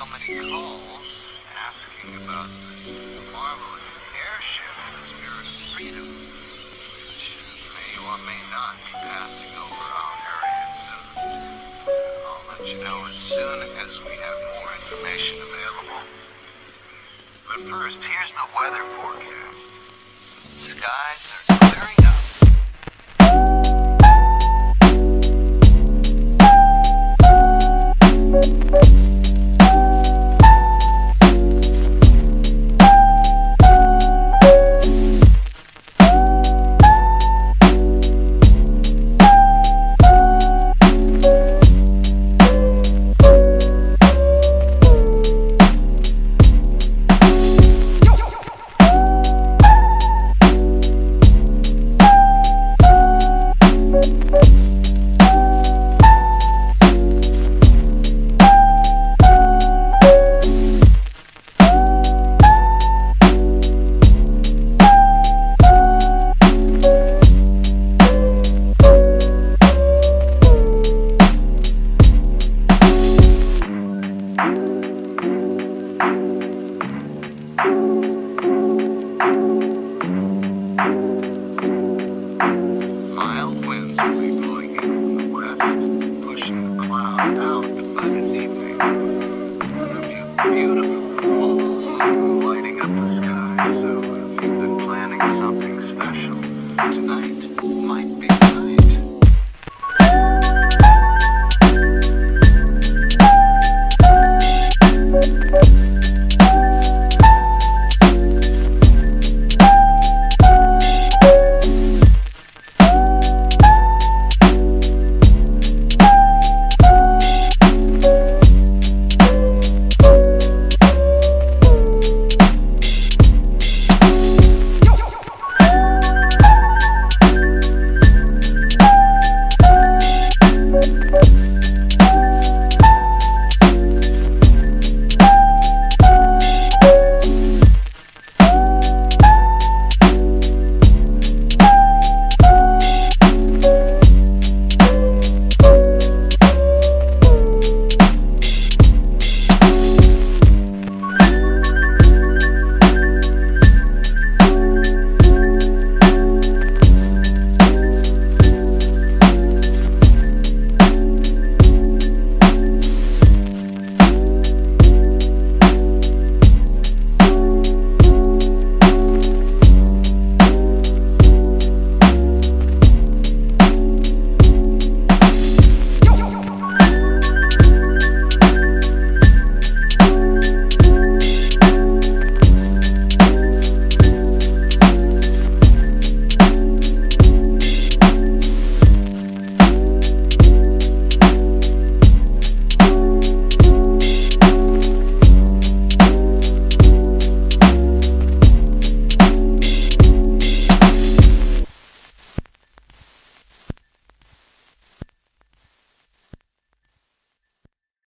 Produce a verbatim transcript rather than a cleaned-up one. so many calls asking about the marvelous airship, the Spirit of Freedom, which may or may not be passing over our area soon. I'll let you know as soon as we have more information available. But first, here's the weather forecast. Skies are clearing up. Beautiful.